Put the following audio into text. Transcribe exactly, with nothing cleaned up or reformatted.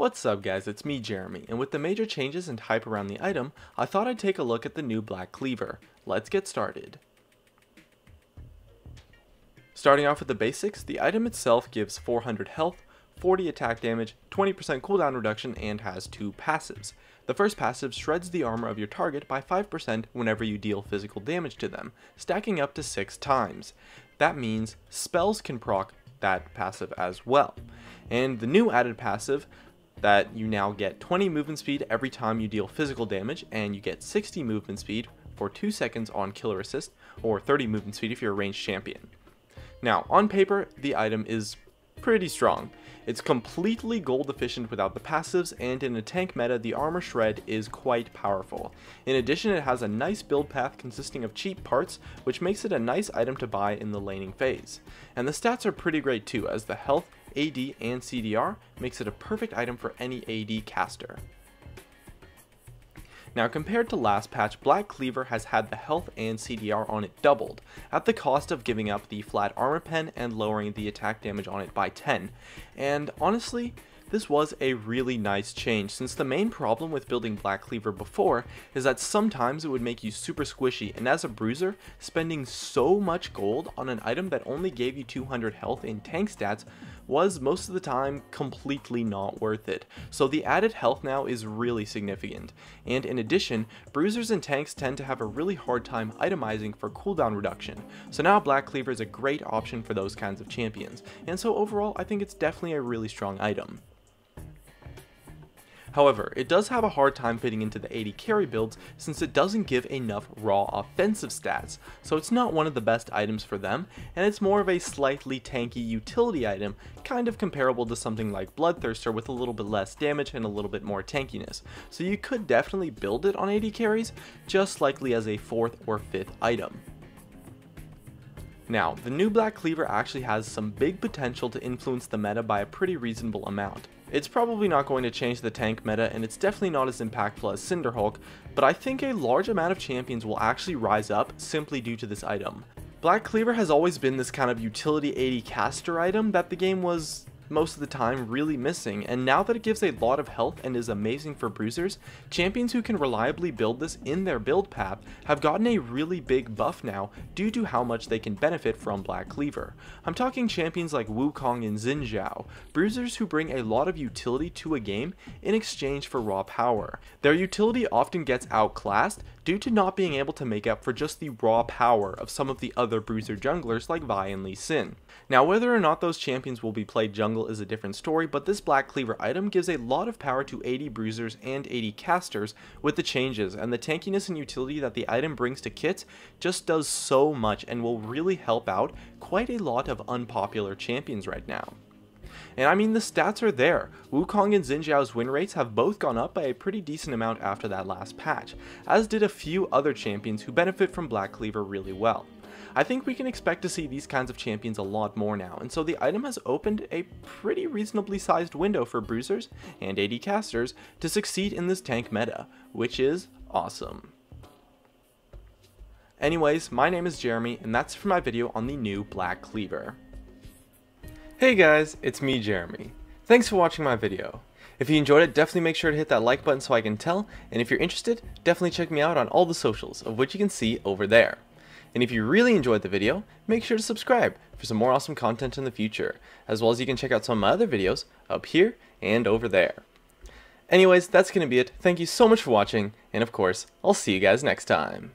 What's up guys, it's me Jeremy, and with the major changes and hype around the item, I thought I'd take a look at the new Black Cleaver. Let's get started. Starting off with the basics, the item itself gives four hundred health, forty attack damage, twenty percent cooldown reduction, and has two passives. The first passive shreds the armor of your target by five percent whenever you deal physical damage to them, stacking up to six times. That means spells can proc that passive as well. And the new added passive, that you now get twenty movement speed every time you deal physical damage, and you get sixty movement speed for two seconds on killer assist, or thirty movement speed if you're a ranged champion. Now, on paper, the item is pretty strong. It's completely gold efficient without the passives, and in a tank meta, the armor shred is quite powerful. In addition, it has a nice build path consisting of cheap parts, which makes it a nice item to buy in the laning phase. And the stats are pretty great too, as the health, A D, and C D R makes it a perfect item for any A D caster. Now, compared to last patch, Black Cleaver has had the health and C D R on it doubled, at the cost of giving up the flat armor pen and lowering the attack damage on it by ten. And honestly, this was a really nice change, since the main problem with building Black Cleaver before is that sometimes it would make you super squishy, and as a bruiser, spending so much gold on an item that only gave you two hundred health in tank stats was most of the time completely not worth it. So the added health now is really significant, and in addition, bruisers and tanks tend to have a really hard time itemizing for cooldown reduction, so now Black Cleaver is a great option for those kinds of champions, and so overall I think it's definitely a really strong item. However, it does have a hard time fitting into the A D carry builds, since it doesn't give enough raw offensive stats, so it's not one of the best items for them, and it's more of a slightly tanky utility item, kind of comparable to something like Bloodthirster with a little bit less damage and a little bit more tankiness, so you could definitely build it on A D carries, just likely as a fourth or fifth item. Now, the new Black Cleaver actually has some big potential to influence the meta by a pretty reasonable amount. It's probably not going to change the tank meta, and it's definitely not as impactful as Cinderhulk, but I think a large amount of champions will actually rise up simply due to this item. Black Cleaver has always been this kind of utility A D caster item that the game was, most of the time, really missing, and now that it gives a lot of health and is amazing for bruisers, champions who can reliably build this in their build path have gotten a really big buff now due to how much they can benefit from Black Cleaver. I'm talking champions like Wukong and Xin Zhao, bruisers who bring a lot of utility to a game in exchange for raw power. Their utility often gets outclassed due to not being able to make up for just the raw power of some of the other bruiser junglers like Vi and Lee Sin. Now, whether or not those champions will be played jungle is a different story, but this Black Cleaver item gives a lot of power to A D bruisers and A D casters with the changes, and the tankiness and utility that the item brings to kits just does so much and will really help out quite a lot of unpopular champions right now. And I mean, the stats are there. Wukong and Xin Zhao's win rates have both gone up by a pretty decent amount after that last patch, as did a few other champions who benefit from Black Cleaver really well. I think we can expect to see these kinds of champions a lot more now, and so the item has opened a pretty reasonably sized window for bruisers and A D casters to succeed in this tank meta, which is awesome. Anyways, my name is Jeremy, and that's for my video on the new Black Cleaver. Hey guys, it's me Jeremy. Thanks for watching my video. If you enjoyed it, definitely make sure to hit that like button so I can tell, and if you're interested, definitely check me out on all the socials, of which you can see over there. And if you really enjoyed the video, make sure to subscribe for some more awesome content in the future, as well as you can check out some of my other videos up here and over there. Anyways, that's going to be it. Thank you so much for watching, and of course, I'll see you guys next time.